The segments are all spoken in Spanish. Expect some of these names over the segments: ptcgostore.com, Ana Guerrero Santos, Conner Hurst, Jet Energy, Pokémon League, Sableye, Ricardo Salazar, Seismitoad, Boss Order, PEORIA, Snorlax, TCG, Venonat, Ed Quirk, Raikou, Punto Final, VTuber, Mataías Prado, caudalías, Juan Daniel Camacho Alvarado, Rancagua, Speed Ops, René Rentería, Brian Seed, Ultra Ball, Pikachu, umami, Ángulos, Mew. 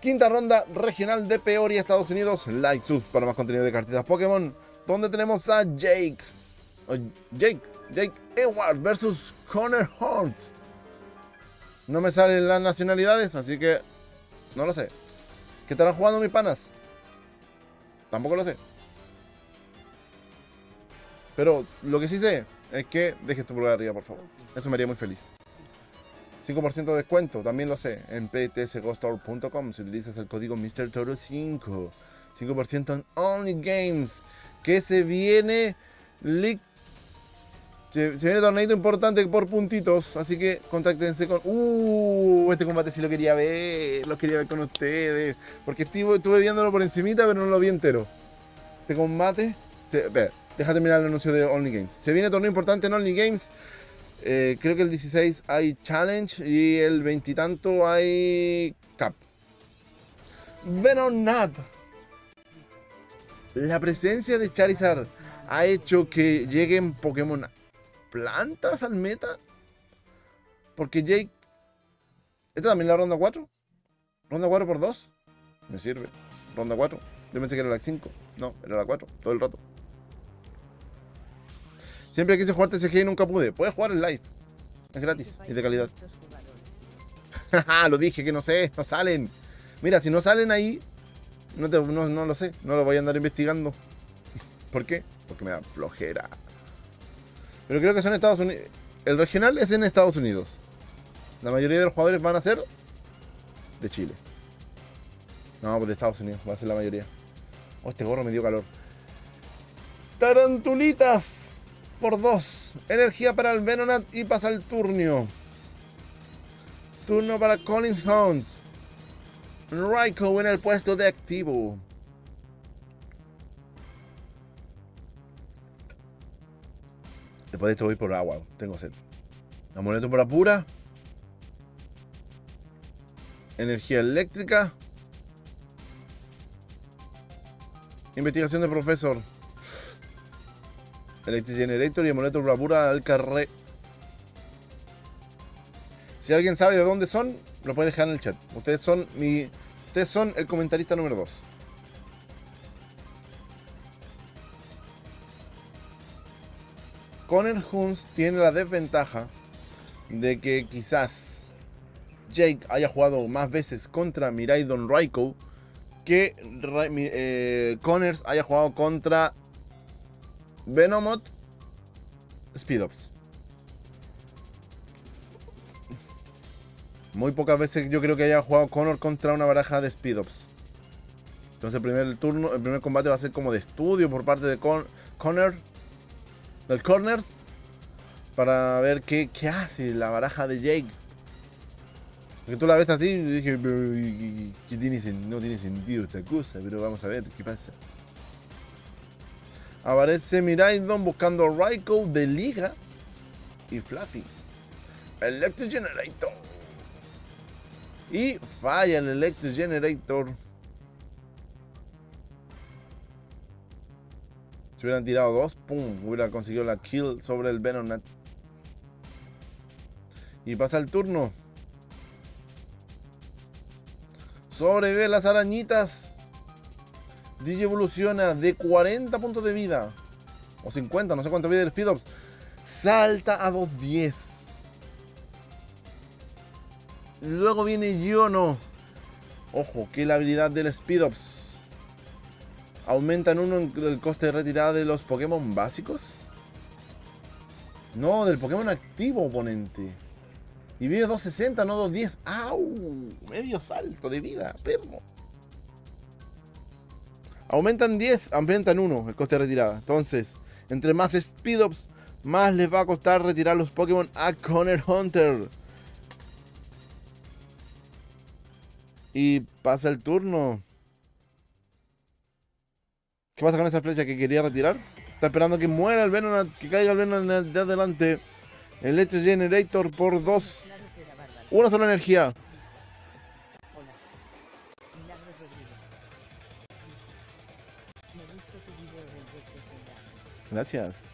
Quinta ronda regional de Peoria, Estados Unidos. Like, sus para más contenido de cartitas Pokémon. Donde tenemos a Jake Ewart versus Conner Hurst. No me salen las nacionalidades, así que no lo sé. ¿Qué estarán jugando mis panas? Tampoco lo sé. Pero lo que sí sé es que dejes tu pulgar arriba, por favor. Eso me haría muy feliz. 5% de descuento, también lo sé, en ptcgostore.com si utilizas el código MrToro5. 5% en Only Games, que se viene League. Se viene torneo importante por puntitos, así que contáctense con... este combate sí lo quería ver, con ustedes, porque estuve viéndolo por encimita, pero no lo vi entero. Este combate... deja terminar el anuncio de Only Games. Se viene torneo importante en Only Games. Creo que el 16 hay Challenge y el 20 y tanto hay Cup. Venonat. La presencia de Charizard ha hecho que lleguen Pokémon plantas al meta. Porque Jake... ¿Esta también es la ronda 4? ¿Ronda 4 por 2? Me sirve. Ronda 4. Yo pensé que era la 5. No, era la 4. Todo el rato. Siempre quise jugar TCG y nunca pude. Puedes jugar en live. Es gratis y de calidad. Jaja, lo dije, que no sé, no salen. Mira, si no salen ahí, no lo sé. No lo voy a andar investigando. ¿Por qué? Porque me da flojera. Pero creo que son Estados Unidos. El regional es en Estados Unidos. La mayoría de los jugadores van a ser de Chile. No, pues de Estados Unidos va a ser la mayoría. Oh, este gorro me dio calor. Tarantulitas. Por 2, energía para el Venonat y pasa el turno. Turno para Collins Hounds. Raikou en el puesto de activo. Después de esto voy por agua, tengo sed. Amuleto para pura. Energía eléctrica. Investigación de profesor. Electric Generator y amuleto bravura al carré. Si alguien sabe de dónde son, lo puede dejar en el chat. Ustedes son el comentarista número 2. Conner Hurst tiene la desventaja de que quizás Jake haya jugado más veces contra Miraidon Raikou que Conner haya jugado contra Venomoth, Spidops. Muy pocas veces yo creo que haya jugado Conner contra una baraja de Spidops. Entonces el primer combate va a ser como de estudio por parte de Conner, para ver qué hace la baraja de Jake. Porque tú la ves así y dije, no tiene sentido esta cosa, pero vamos a ver qué pasa. Aparece Miraidon buscando a Raikou de Liga y Fluffy. Electric Generator. Y falla el Electric Generator. Si hubieran tirado 2, ¡pum! Hubiera conseguido la kill sobre el Venonat. Y pasa el turno. Sobrevive las arañitas. DJ evoluciona de 40 puntos de vida. O 50, no sé cuánta vida del Speedops. Salta a 210. Luego viene Yono. Ojo, que la habilidad del Speedops aumenta en 1 el coste de retirada de los Pokémon básicos. No, del Pokémon activo oponente. Y vive 260, no 210. ¡Au! Medio salto de vida, perro. Aumentan 10, aumentan 1 el coste de retirada. Entonces, entre más Speedops, más les va a costar retirar los Pokémon a Conner Hunter. Y pasa el turno. ¿Qué pasa con esta flecha que quería retirar? Está esperando que muera el Venonat, que caiga el Venonat de adelante. El Electric Generator por 2. Una sola energía. Gracias.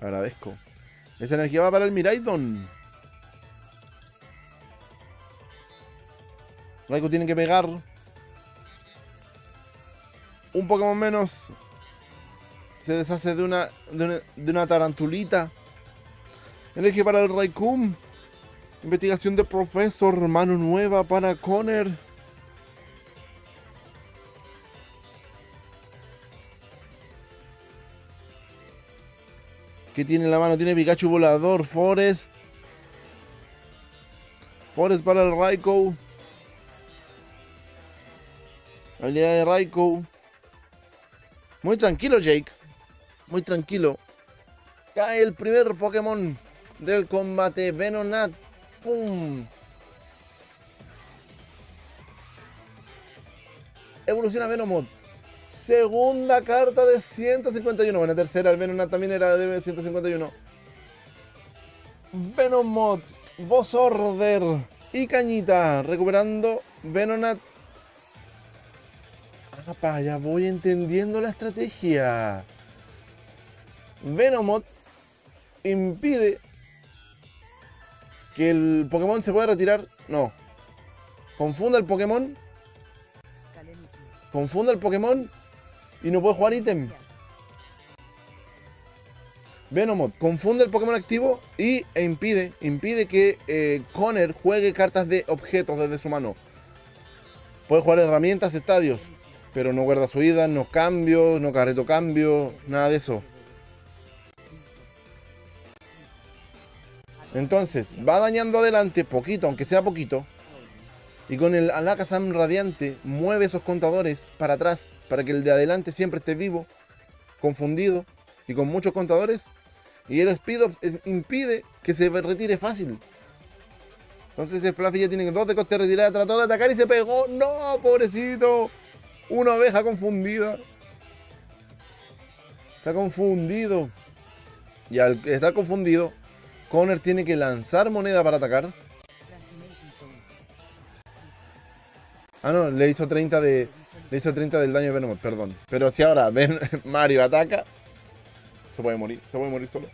Agradezco. Esa energía va para el Miraidon. Raikou tiene que pegar. Un Pokémon menos. Se deshace de una tarantulita. Energía para el Raikou. Investigación de profesor, mano nueva para Conner. ¿Qué tiene en la mano? Tiene Pikachu volador, Forest. Forest para el Raikou. Habilidad de Raikou. Muy tranquilo, Jake. Muy tranquilo. Cae el primer Pokémon del combate. Venonat. ¡Pum! Evoluciona Venomoth. Segunda carta de 151. Bueno, tercera. El Venonat también era de 151. Venomoth. Boss Order. Y Cañita. Recuperando Venonat. Papá, ya voy entendiendo la estrategia. Venomoth impide que el Pokémon se pueda retirar. No. Confunda el Pokémon. Confunda el Pokémon y no puede jugar ítem. Venomoth confunde el Pokémon activo e impide que Conner juegue cartas de objetos desde su mano. Puede jugar herramientas, estadios, pero no guarda subidas, no cambios, no carreto cambio, nada de eso. Entonces, va dañando adelante, poquito, aunque sea poquito. Y con el Alakazam radiante, mueve esos contadores para atrás, para que el de adelante siempre esté vivo, confundido, y con muchos contadores. Y el Speedops impide que se retire fácil. Entonces el Fluffy ya tiene 2 de coste de retirada, trató de atacar y se pegó. ¡No, pobrecito! Una oveja confundida. Se ha confundido. Y al estar confundido, Conner tiene que lanzar moneda para atacar. Ah, no, le hizo 30 de. Le hizo 30 del daño de Venomoth, perdón. Pero si ahora Mari ataca, se puede morir solo.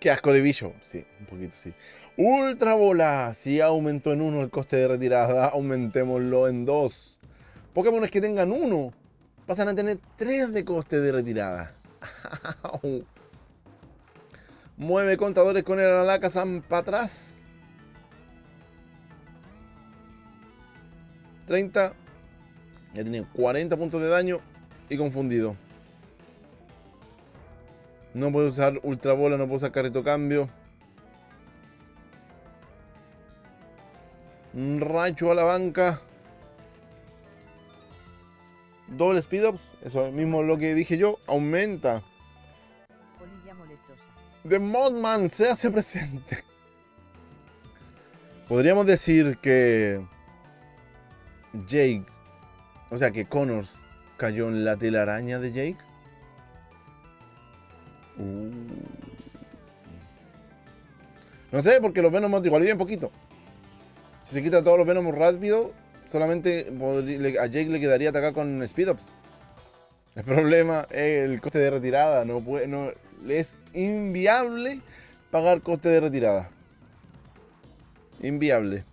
Qué asco de bicho, sí, un poquito sí. Ultra Bola, si aumentó en 1 el coste de retirada, aumentémoslo en 2. Pokémones que tengan 1 pasan a tener 3 de coste de retirada. Mueve contadores con el Alakazam para atrás. 30. Ya tiene 40 puntos de daño y confundido. No puedo usar Ultra Bola, no puedo usar Carreto Cambio. Raichu a la banca. Doble Speedops, eso mismo lo que dije yo, aumenta. Polilla molestosa. The Modman se hace presente. Podríamos decir que Jake, o sea que Conner cayó en la telaraña de Jake. No sé, porque los Venomoth igual viven poquito. Si se quita todos los Venomoth rápido, solamente a Jake le quedaría atacar con Speedops. El problema es el coste de retirada. Es inviable pagar coste de retirada. Inviable.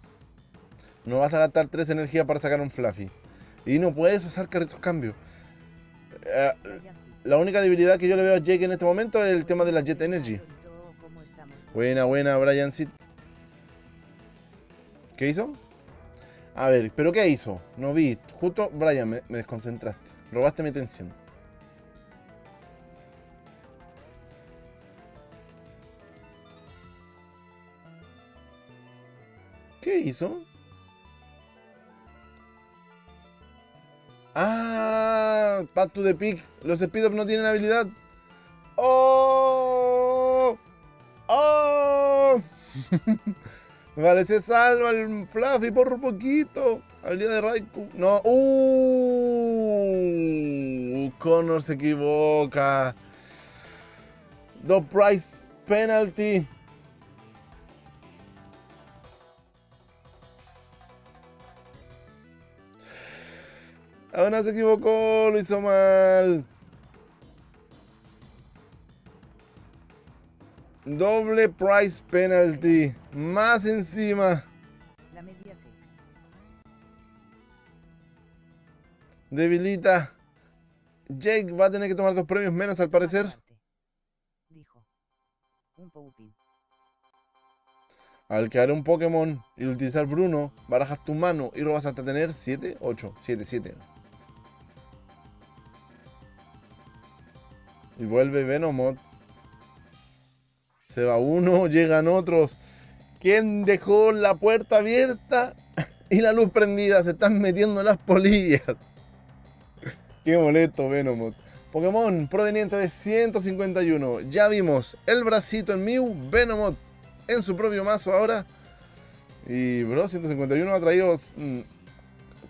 No vas a gastar 3 energías para sacar un Fluffy. Y no puedes usar carritos cambio. La única debilidad que yo le veo a Jake en este momento es el tema de la Jet Energy. Buena, buena, Brian Seed. ¿Qué hizo? A ver, ¿pero qué hizo? No vi. Justo, Brian, me desconcentraste. Robaste mi atención. ¿Qué hizo? ¡Ah! Path to the Peak. Los Speedops no tienen habilidad. ¡Oh! ¡Oh! Vale, se salva el Fluffy por un poquito. Habilidad de Raikou. No. Conner se equivoca. 2 price penalty. Aún se equivocó, lo hizo mal. Doble price penalty. Más encima. Debilita. Jake va a tener que tomar dos premios menos al parecer. Dijo. Un Poupin. Al crear un Pokémon y utilizar Bruno, barajas tu mano y robas hasta tener 7, 8, 7, 7. Y vuelve Venomoth. Se va uno, llegan otros. ¿Quién dejó la puerta abierta y la luz prendida? Se están metiendo las polillas. Qué molesto Venomoth. Pokémon proveniente de 151. Ya vimos el bracito en Mew. Venomoth en su propio mazo ahora. Y bro, 151 ha traído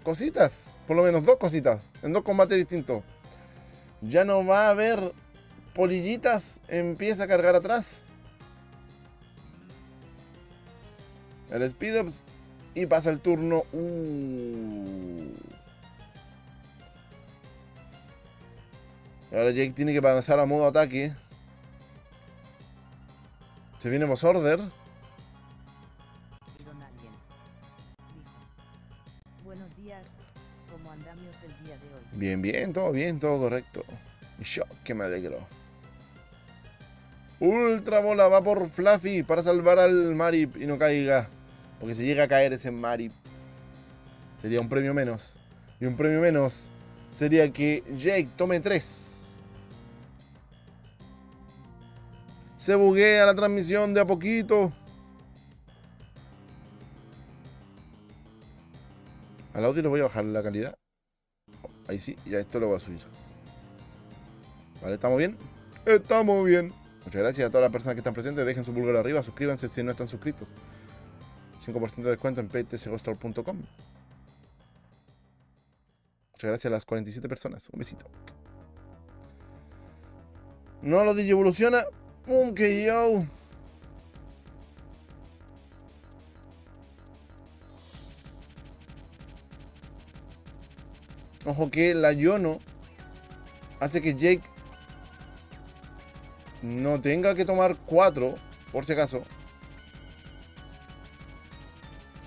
cositas. Por lo menos dos cositas. En dos combates distintos. Ya no va a haber polillitas. Empieza a cargar atrás. El Spidops. Y pasa el turno. Y ahora Jake tiene que pasar a modo ataque. Se viene Boss Order. Buenos días. ¿Cómo andamos el día de hoy? Bien, bien, todo bien, todo correcto. Y yo, que me alegro. Ultra Bola va por Fluffy para salvar al Mari y no caiga. Porque si llega a caer ese Mari, sería un premio menos. Y un premio menos sería que Jake tome 3. Se buguea la transmisión de a poquito. Al audio le voy a bajar la calidad. Ahí sí, y a esto lo voy a subir. Vale, ¿estamos bien? ¡Estamos bien! Muchas gracias a todas las personas que están presentes. Dejen su pulgar arriba, suscríbanse si no están suscritos. 5% de descuento en ptcgostore.com. Muchas gracias a las 47 personas. Un besito. No lo digievoluciona. ¡Pum! ¡Qué yo! Ojo que la Yono hace que Jake no tenga que tomar 4, por si acaso.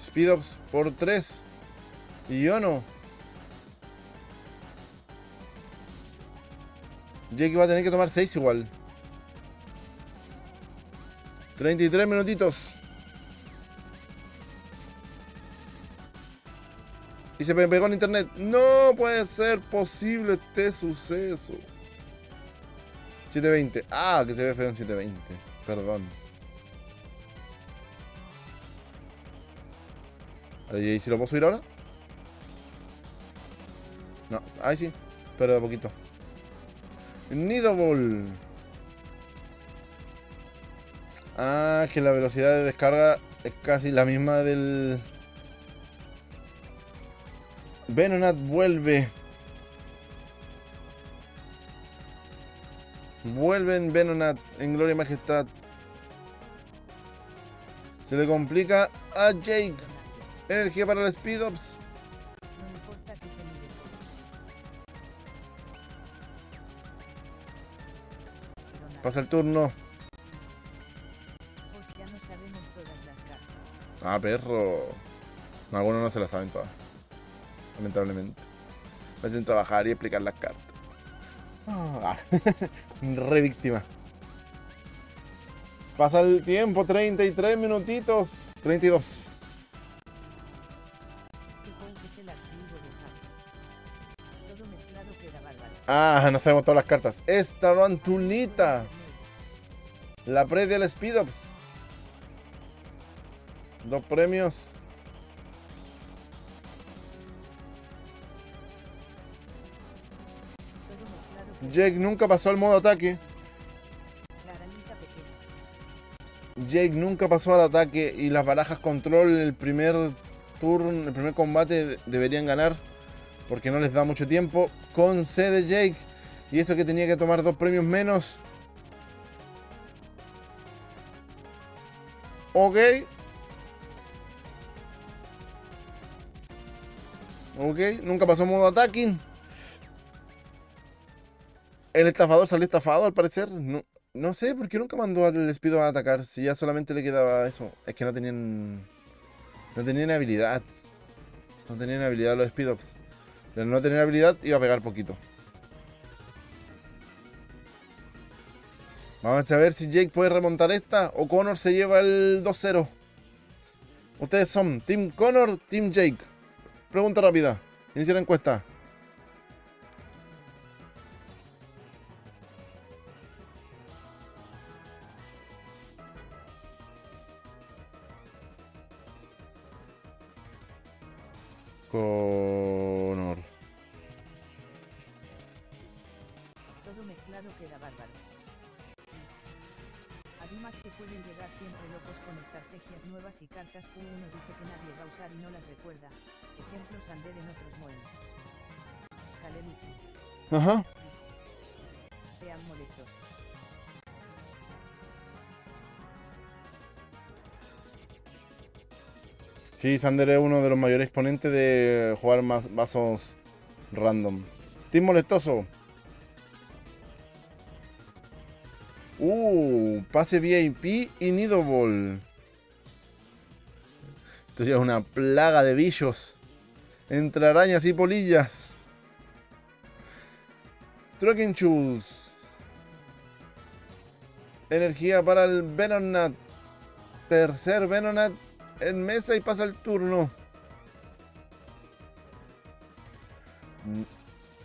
Speedups por 3. Y Yono. Jake va a tener que tomar 6 igual. 33 minutitos. Y se me pegó el internet. No puede ser posible este suceso. 720. Ah, que se ve feo en 720. Perdón. ¿Y si lo puedo subir ahora? No, ahí sí. Pero de poquito. Nido Ball. Ah, que la velocidad de descarga es casi la misma del... Venonat vuelve. Vuelven Venonat en Gloria y Majestad. Se le complica a Jake. Energía para el Speedups. Pasa el turno. Ah, perro. Algunos no se las saben todas. Lamentablemente. Me hacen trabajar y explicar las cartas. Ah, re víctima. Pasa el tiempo, 33 minutitos. 32. Ah, no sabemos todas las cartas. Esta rantulita. La pre del Speedups. Dos premios. Jake nunca pasó al modo ataque. Jake nunca pasó al ataque y las barajas control el primer turno, el primer combate deberían ganar porque no les da mucho tiempo. Concede Jake y eso que tenía que tomar dos premios menos. Ok. Ok, nunca pasó modo attacking. El estafador salió estafado al parecer. No, No sé, ¿por qué nunca mandó al Speed Ops a atacar? Si ya solamente le quedaba eso. Es que no tenían... No tenían habilidad. No tenían habilidad los Speed Ops. Pero no tenían habilidad, iba a pegar poquito. Vamos a ver si Jake puede remontar esta o Conner se lleva el 2-0. Ustedes son Team Conner, Team Jake. Pregunta rápida. Inicia la encuesta. Conner. Todo mezclado queda bárbaro. Además que pueden llegar siempre locos con estrategias nuevas y cartas que uno dice que nadie va a usar y no las recuerda. Ejemplo, Sander en otros monos. Kalenichi. Ajá. Sean molestos. Sí, Sander es uno de los mayores exponentes de jugar más vasos random. Team molestoso. Pase VIP y Nido Ball. Esto ya es una plaga de bichos. Entre arañas y polillas. Trucking Shoes. Energía para el Venonat. Tercer Venonat. En mesa y pasa el turno.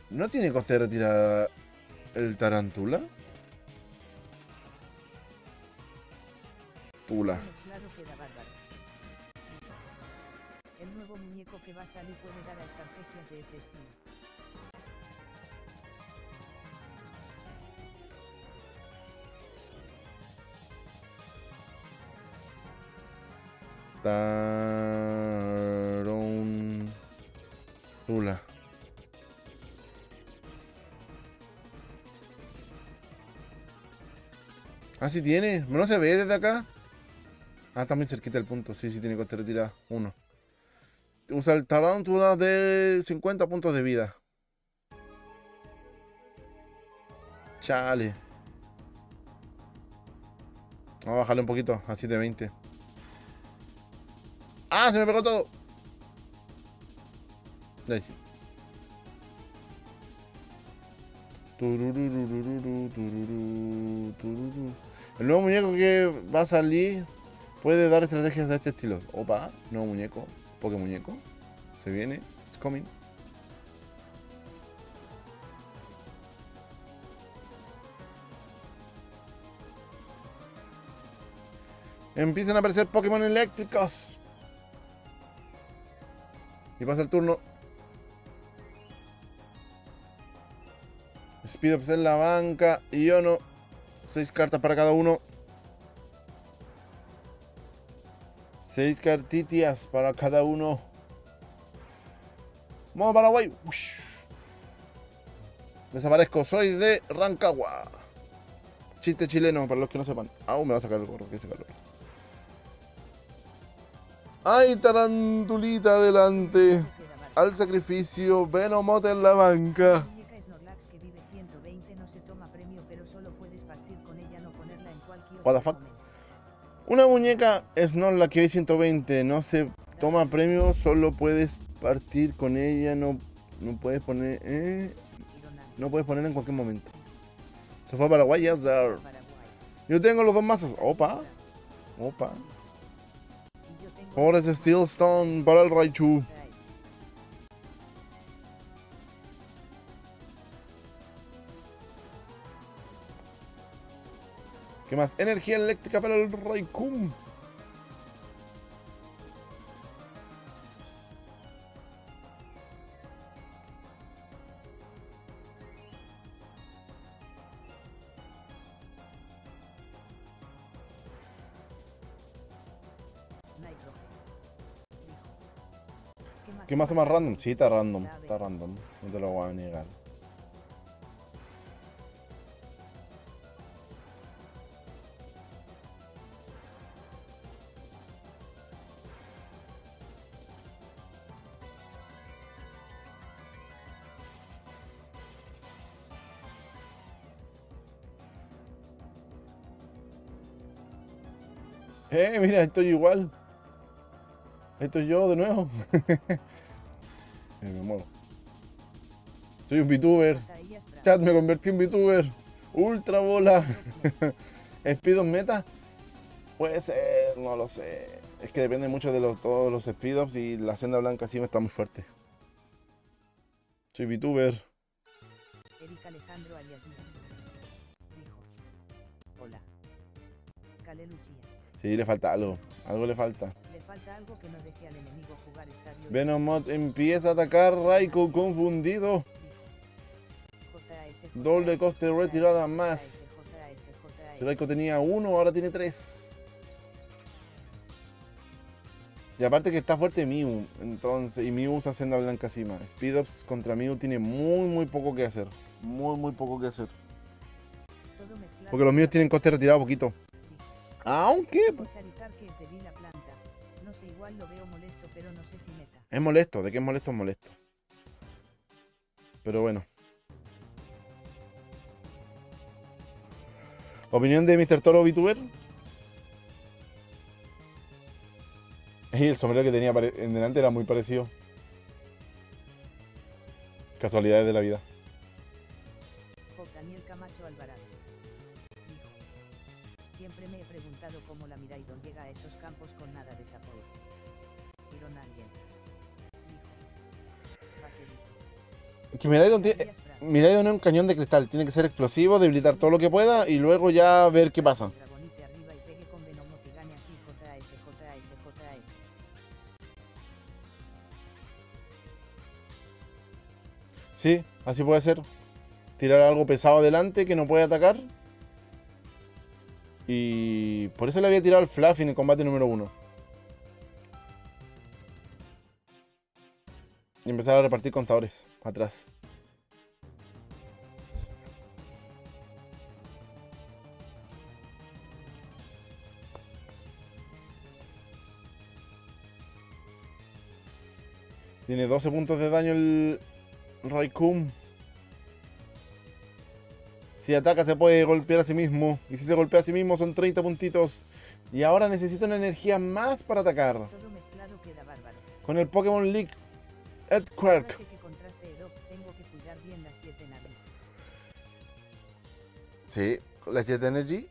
¿No tiene coste de retirada el Tarantula? Tula. El nuevo muñeco que va a salir puede dar a estrategias de ese estilo. Tarantula. Ah, sí tiene. No se ve desde acá. Ah, está muy cerquita el punto. Sí, sí tiene coste retirada. Uno. Usa el Tarantula de 50 puntos de vida. Chale. Vamos a bajarle un poquito. A 720. ¡Ah! ¡Se me pegó todo! Ahí sí. El nuevo muñeco que va a salir puede dar estrategias de este estilo. Opa, nuevo muñeco. Poké muñeco. Se viene. It's coming. Empiezan a aparecer Pokémon eléctricos. Y pasa el turno. Spidops en la banca. Y Ono. 6 cartas para cada uno. 6 cartitias para cada uno. Vamos para Paraguay. Desaparezco. Soy de Rancagua. Chiste chileno para los que no sepan. Aún me va a sacar el gorro. Que se calor. ¡Ay, Tarantulita adelante! Al sacrificio, Venomoth en la banca. What the fuck? Una muñeca Snorlax que vive 120, no se toma premio, solo puedes partir con ella, no puedes poner... No puedes ponerla en cualquier momento. Se fue a Paraguay, ya. Yo tengo los dos mazos. Opa. Opa. Ahora es Steel Stone para el Raichu. ¿Qué más? Energía eléctrica para el Raikou. ¿Qué más o más random? Sí, está random. Está random. No te lo voy a negar. Mira, estoy igual. Estoy yo de nuevo. Me muevo. Soy un VTuber. Chat, me convertí en VTuber. Ultra bola. Speedos meta. Puede ser, no lo sé. Es que depende mucho de todos los Speedops y la senda blanca sí me está muy fuerte. Soy VTuber. Eric Alejandro Arias dijo: hola. Sí, le falta algo. Algo le falta. Le falta algo que no deje al enemigo jugar estadio. Venomoth empieza a atacar. Raikou confundido. Doble coste retirada más. Si Raikou tenía 1, ahora tiene 3. Y aparte que está fuerte Mew. Entonces, y Mew usa senda blanca encima. Speedops contra Mew tiene muy poco que hacer. Muy poco que hacer. Porque los Mew tienen coste retirado poquito. Aunque es molesto, de que es molesto. Pero bueno. ¿Opinión de MrToro VTuber? Y el sombrero que tenía en delante era muy parecido. Casualidades de la vida. Juan Daniel Camacho Alvarado. Siempre me he preguntado cómo la Miraidon llega a esos campos con nada de sapor. Iron Alien. Hijo. Que Miraidon tiene... Miraidon es un cañón de cristal. Tiene que ser explosivo, debilitar todo lo que pueda y luego ya ver qué pasa. Sí, así puede ser. Tirar algo pesado adelante que no puede atacar. Y por eso le había tirado al Fluffy en el combate número 1. Y empezar a repartir contadores atrás. Tiene 12 puntos de daño el Raikou. Si ataca se puede golpear a sí mismo. Y si se golpea a sí mismo son 30 puntitos. Y ahora necesito una energía más para atacar. Todo mezclado queda bárbaro. Con el Pokémon League. Ed Quirk. Sí, la Jet Energy.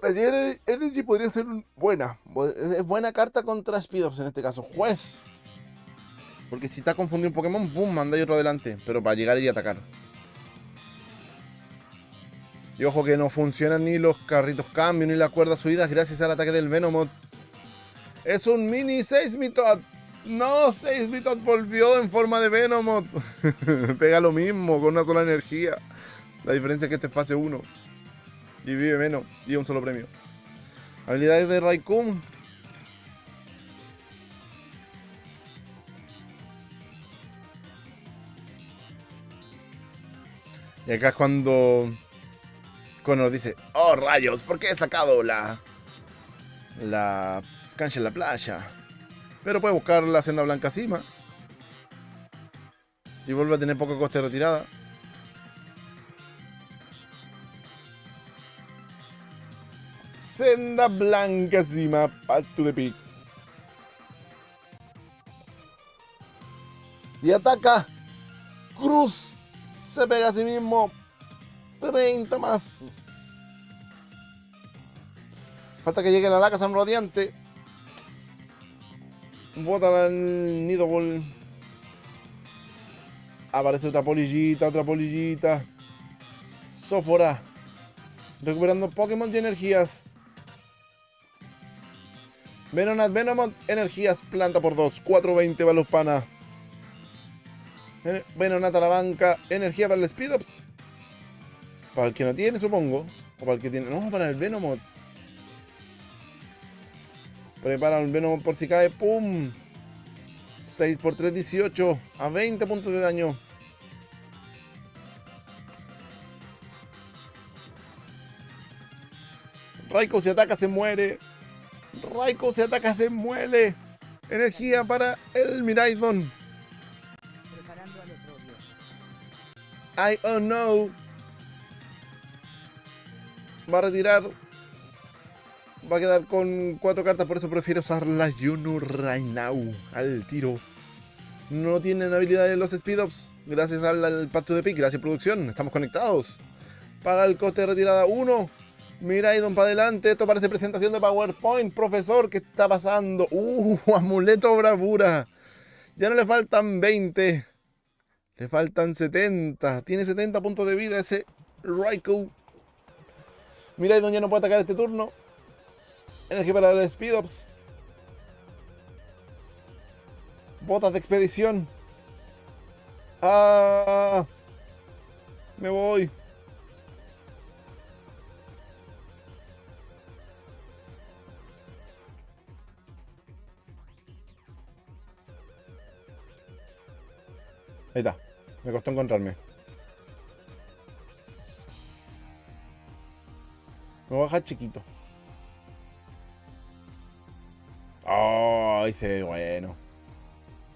La Jet Energy podría ser buena. Es buena carta contra Spidops en este caso. Juez. Porque si está confundido un Pokémon, boom, manda y otro adelante. Pero para llegar y atacar. Y ojo que no funcionan ni los carritos cambios ni las cuerdas subidas gracias al ataque del Venomoth. Es un mini Seismitoad. No, Seismitoad volvió en forma de Venomoth. Pega lo mismo con una sola energía. La diferencia es que este es fase 1. Y vive menos. Y un solo premio. Habilidades de Raikou. Y acá es cuando... Conner dice, oh rayos, ¿por qué he sacado la cancha en la playa? Pero puede buscar la senda blanca encima. Y vuelve a tener poco coste de retirada. Senda blanca encima, Path to the Peak. Y ataca. Cruz. Se pega a sí mismo. 30 más. Falta que llegue la Alakazam radiante. Bota el Nido Ball. Aparece otra polillita, Sófora. Recuperando Pokémon y energías. Venonat, Venomoth, energías, planta por 2. 420 para los panas. Venonat a la banca. Energía para el Speedops. Para el que no tiene, supongo. O para el que tiene... No, para el Venomoth. Prepara el Venomoth por si cae. ¡Pum! 6×3, 18. A 20 puntos de daño. Raikou se ataca, se muere. Energía para el Miraidon. Preparando al otro dios. I don't know. Va a retirar. va a quedar con 4 cartas, por eso prefiero usar las Yunu right now, al tiro. No tienen habilidades los Speedops, gracias al Path to the Peak, gracias producción, estamos conectados. Paga el coste de retirada 1. Miraidon para adelante, esto parece presentación de PowerPoint, profesor, ¿qué está pasando? Amuleto bravura. Ya no le faltan 20, le faltan 70, tiene 70 puntos de vida ese Raikou. Miraidon ya no puede atacar este turno. Energía para los Speedops. Botas de expedición. Ah, me voy. Ahí está, me costó encontrarme. Me voy a dejar chiquito. Oh, ahí se ve bueno.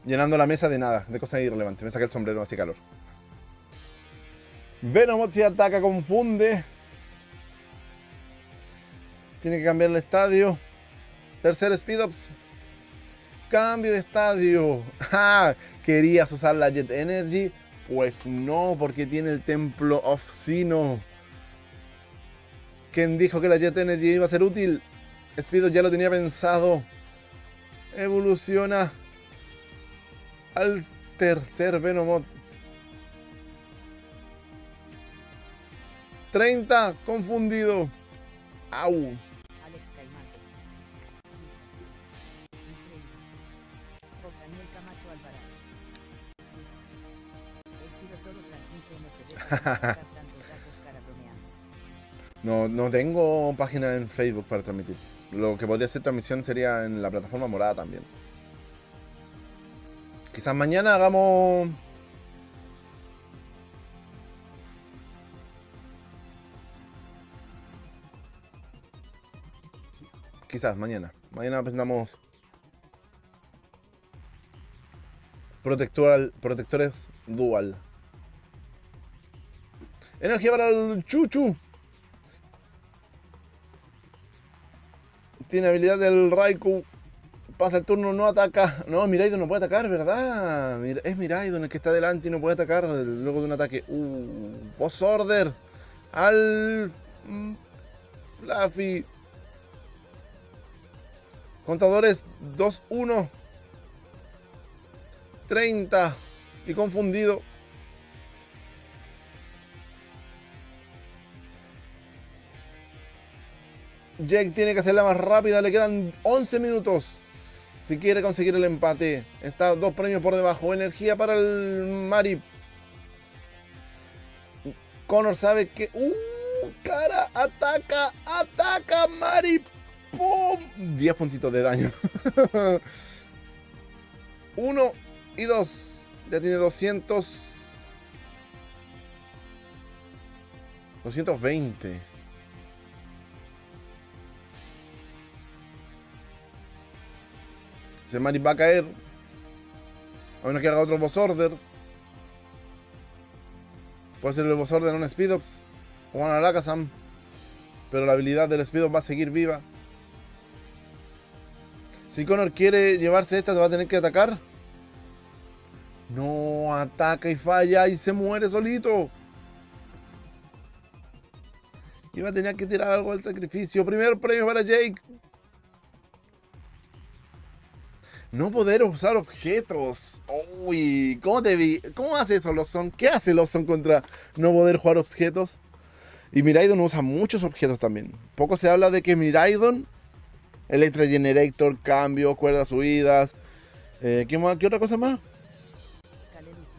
Llenando la mesa de nada, de cosas irrelevantes. Me saqué el sombrero, hace calor. Venomoth se ataca, confunde. Tiene que cambiar el estadio. Tercer Speedops. Cambio de estadio. ¡Ah! ¿Querías usar la Jet Energy? Pues no, porque tiene el Temple of Sino. ¿Quién dijo que la Jet Energy iba a ser útil? Speedo ya lo tenía pensado. Evoluciona al tercer Venomoth. 30, confundido. Au. No tengo página en Facebook para transmitir. Lo que podría ser transmisión sería en la plataforma morada también. Quizás mañana hagamos... Quizás mañana. Mañana presentamos... Protectores dual. Energía para el Chuchu. Tiene habilidad del Raikou. Pasa el turno, no ataca. No, Miraidon no puede atacar, ¿verdad? Es Miraidon el que está delante y no puede atacar luego de un ataque. Boss Order. Al... Fluffy. Contadores 2-1. 30. Y confundido. Jake tiene que hacerla más rápida, le quedan 11 minutos si quiere conseguir el empate. Está 2 premios por debajo. Energía para el Mari. Conner sabe que... ¡Cara! ¡Ataca! ¡Ataca, Mari! ¡Pum! 10 puntitos de daño. 1 y 2. Ya tiene 200. 220. Ese Mari va a caer. A menos que haga otro Boss Order. Puede ser el Boss Order en un Spidops o en Alakazam. Pero la habilidad del Spidops va a seguir viva. Si Conner quiere llevarse esta, te va a tener que atacar. No, ataca y falla y se muere solito. Y va a tener que tirar algo del sacrificio. Primer premio para Jake. No poder usar objetos. Uy, ¿cómo te vi? ¿Cómo hace eso Lawson? ¿Qué hace Lawson contra no poder jugar objetos? Y Miraidon usa muchos objetos también. Poco se habla de que Miraidon, Electric Generator, cambio, cuerdas subidas. ¿Qué otra cosa más?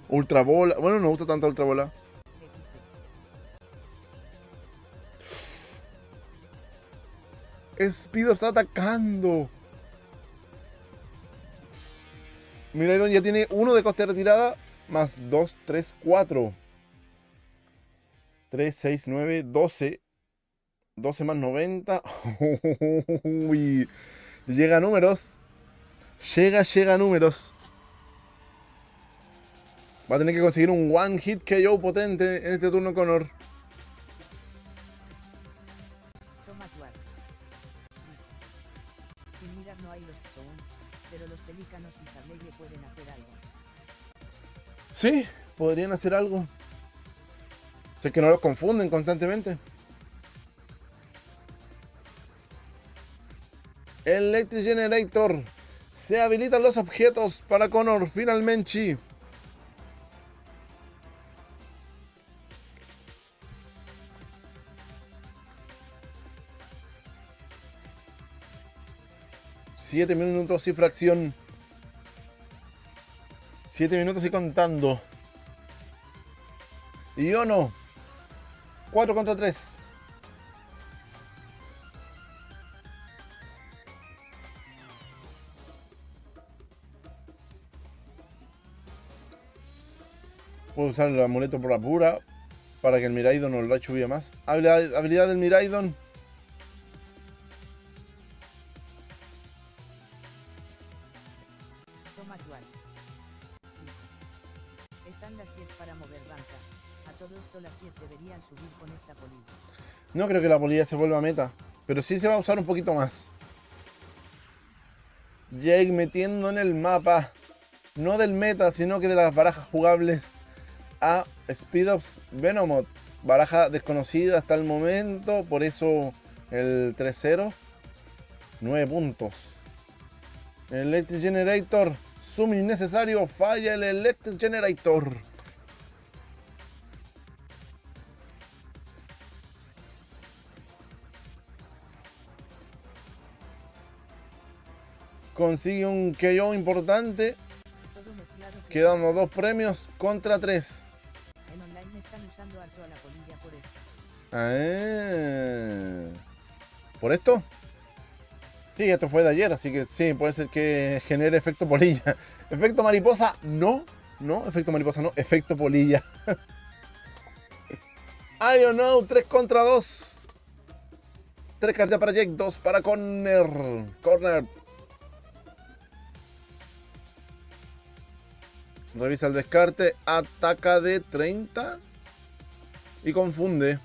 Ultra Bola. Bueno, no usa tanta Ultra Bola. Speedo está atacando. Miraidon ya tiene 1 de coste de retirada, más 2, 3, 4. 3, 6, 9, 12. 12 más 90. Uy. Llega a números. Llega a números. Va a tener que conseguir un one hit KO potente en este turno con Conner. Pero los pelícanos y Sableye pueden hacer algo. Sí, podrían hacer algo. Sé que no los confunden constantemente. Electric Generator. Se habilitan los objetos para Conner, finalmente. Siete minutos y fracción. 7 minutos y contando. Y yo no. 4 contra 3. Puedo usar el amuleto por la pura para que el Miraidon o el Raichu viva más. Habilidad del Miraidon. Toma actual. Están las 10 para mover banca. A todo esto las 10 deberían subir con esta polilla. No creo que la polilla se vuelva meta, pero sí se va a usar un poquito más. Jake metiendo en el mapa, no del meta, sino que de las barajas jugables, a Spidops Venomoth, baraja desconocida hasta el momento, por eso el 3-0, 9 puntos. El Electric Generator, zoom innecesario, falla el Electric Generator. Consigue un KO importante. Quedan los 2 premios contra 3. En online están usando harto a la polilla por esto. ¿Por esto? Sí, esto fue de ayer, así que sí, puede ser que genere efecto polilla. Efecto mariposa, no. No, efecto mariposa no, efecto polilla. I don't know, 3 contra 2. 3 cartas para Jake, 2 para Conner. Conner revisa el descarte, ataca de 30 y confunde.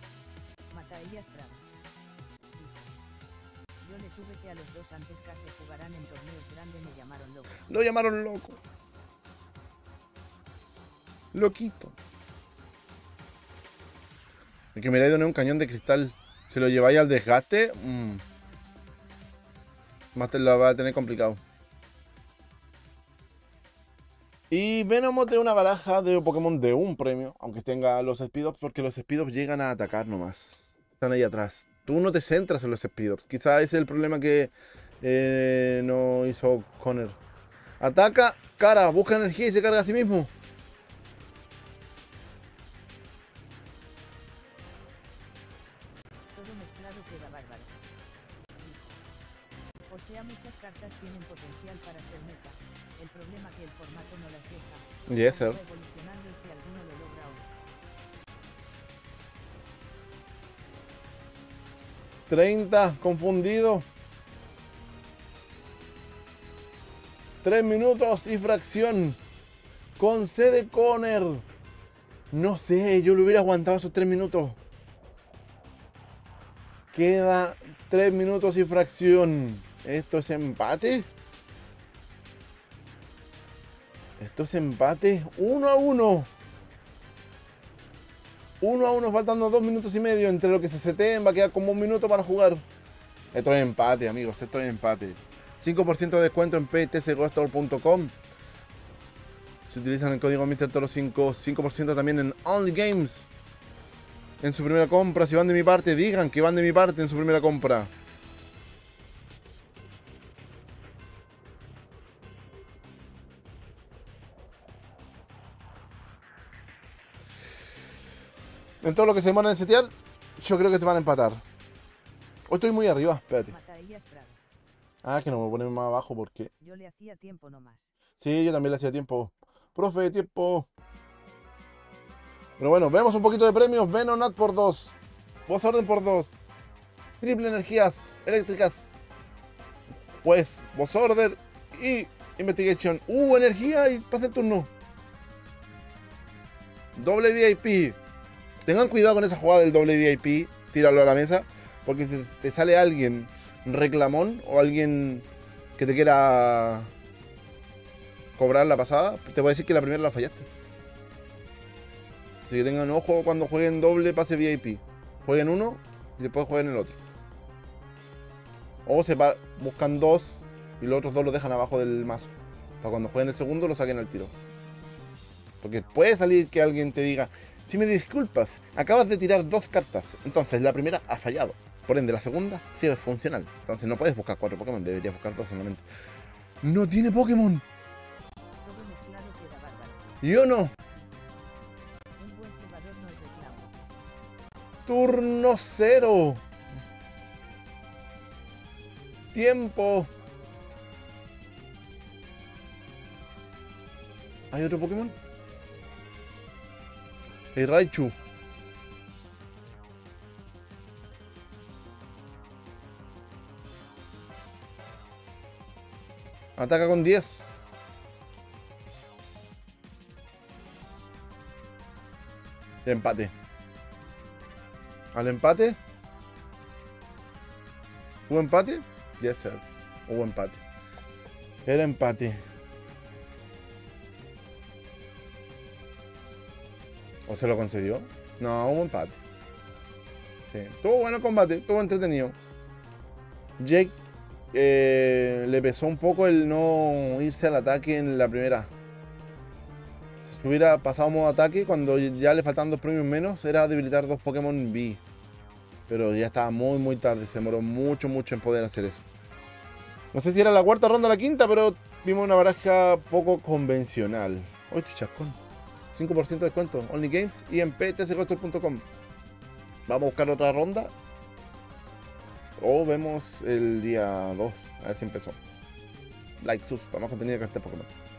Mataías Prado. Yo le tuve que a los dos antes casi jugarán en torneos grandes, me llamaron loco. Lo llamaron loco. Loquito. El que me ha ido en un cañón de cristal. Si lo lleváis al desgaste, más te lo va a tener complicado. Y Venomoth es una baraja de Pokémon de 1 premio, aunque tenga los Speedops, porque los Speedops llegan a atacar nomás. Están ahí atrás. Tú no te centras en los Speedops. Quizás ese es el problema que no hizo Conner. Ataca, cara, busca energía y se carga a sí mismo. Todo mezclado queda bárbaro. O sea, muchas cartas tienen potencial para ser meta. El problema es que el formato no las deja. Yes, sir. Evolucionando y si alguno lo logra hoy. 30, confundido. 3 minutos y fracción. Concede Conner. No sé, yo le hubiera aguantado esos 3 minutos. Queda 3 minutos y fracción. ¿Esto es empate? Esto es empate 1-1. 1-1, faltando 2 minutos y medio. Entre lo que se seteen, va a quedar como 1 minuto para jugar. Esto es empate, amigos. Esto es empate. 5% de descuento en ptcgostore.com. Si utilizan el código MrToro5, 5% también en Only Games. En su primera compra, si van de mi parte, digan que van de mi parte en su primera compra. En todo lo que se demoran en setear, yo creo que te van a empatar. Hoy estoy muy arriba, espérate. Que no me voy a poner más abajo porque... Yo le hacía tiempo nomás. Sí, yo también le hacía tiempo. Profe, tiempo. Pero bueno, vemos un poquito de premios. Venonat por 2. Boss Order por 2. Triple energías eléctricas. Pues, Boss Order y Investigation. Energía y pasa el turno. Doble VIP. Tengan cuidado con esa jugada del doble VIP, tíralo a la mesa, porque si te sale alguien reclamón o alguien que te quiera cobrar la pasada, te voy a decir que la primera la fallaste. Así que tengan ojo cuando jueguen doble pase VIP. Jueguen uno y después jueguen el otro. O se buscan dos y los otros dos los dejan abajo del mazo. Para cuando jueguen el segundo lo saquen al tiro. Porque puede salir que alguien te diga: si me disculpas, acabas de tirar dos cartas. Entonces la primera ha fallado. Por ende, la segunda sí es funcional. Entonces no puedes buscar 4 Pokémon, deberías buscar 2 solamente. ¡No tiene Pokémon! ¡Yo no! ¡Turno 0! ¡Tiempo! ¿Hay otro Pokémon? ¡Hay Raichu! Ataca con 10. Empate. ¿Al empate? ¿Hubo empate? Yes, sir. Hubo empate. Era empate. ¿O se lo concedió? No, hubo empate. Sí. Estuvo bueno el combate, estuvo entretenido. Jake le pesó un poco el no irse al ataque en la primera. Si hubiera pasado modo ataque, cuando ya le faltan 2 premios menos, era debilitar 2 Pokémon V. Pero ya estaba muy tarde, se demoró mucho en poder hacer eso. No sé si era la cuarta ronda o la quinta, pero vimos una baraja poco convencional. ¡Uy, tu chascón! 5% de descuento, Only Games y en ptcgostore.com. Vamos a buscar otra ronda. O vemos el día 2, a ver si empezó. Like, sus, para más contenido de cartas Pokémon.